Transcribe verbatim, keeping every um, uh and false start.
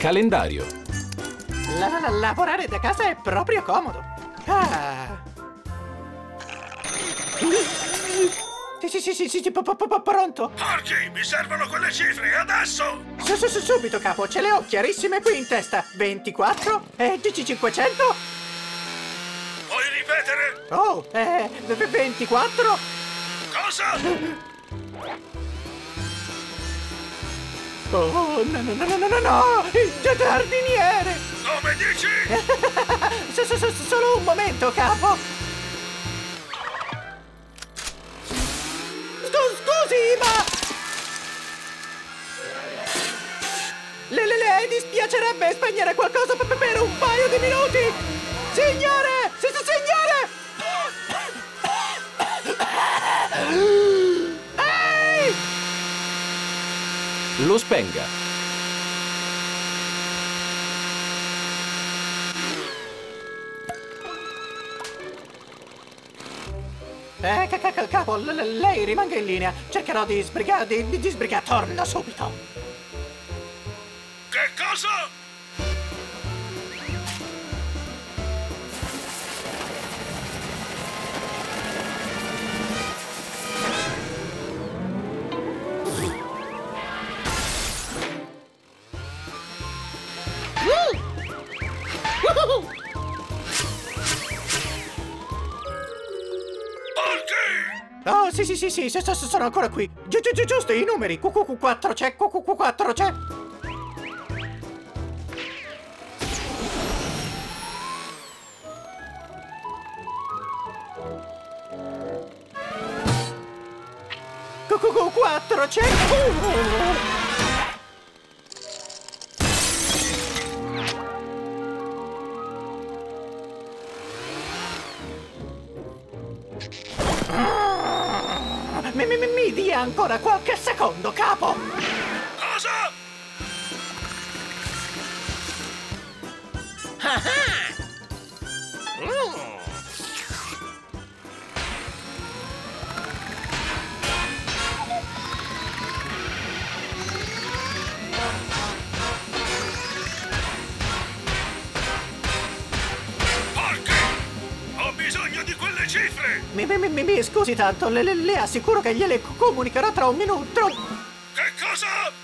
Calendario. La, lavorare da casa è proprio comodo. Ah. Sì, sì, sì, sì, sì, pronto. Forgi, mi servono quelle cifre, adesso! Su, su, su, subito, capo, ce le ho chiarissime qui in testa. ventiquattro e cinquecento. Vuoi ripetere? Oh, eh, ventiquattro. Cosa? Oh, no, no, no, no, no, no, il giardiniere! Come dici? so, so, so, solo un momento, capo! Scus, scusi, ma... Le, le, le, dispiacerebbe spegnere qualcosa per, per un paio di minuti! Signore! Sì, sì, signore! Lo spenga. Eh, capo, lei rimanga in linea. Cercherò di sbrigare, di, di, di sbrigare. Torna subito. Che cosa? Oh, sì, sì, sì, sì, sono ancora qui. Giusto, i numeri. Q Q Q quattro c'è, Q Q Q quattro c'è. Q Q Q quattro c'è. Mi, mi, mi dia ancora qualche secondo, capo! Cosa? Ah ah! Mm. Mi, mi, mi, mi scusi tanto, le, le, le assicuro che gliele comunicherò tra un minuto. Che cosa?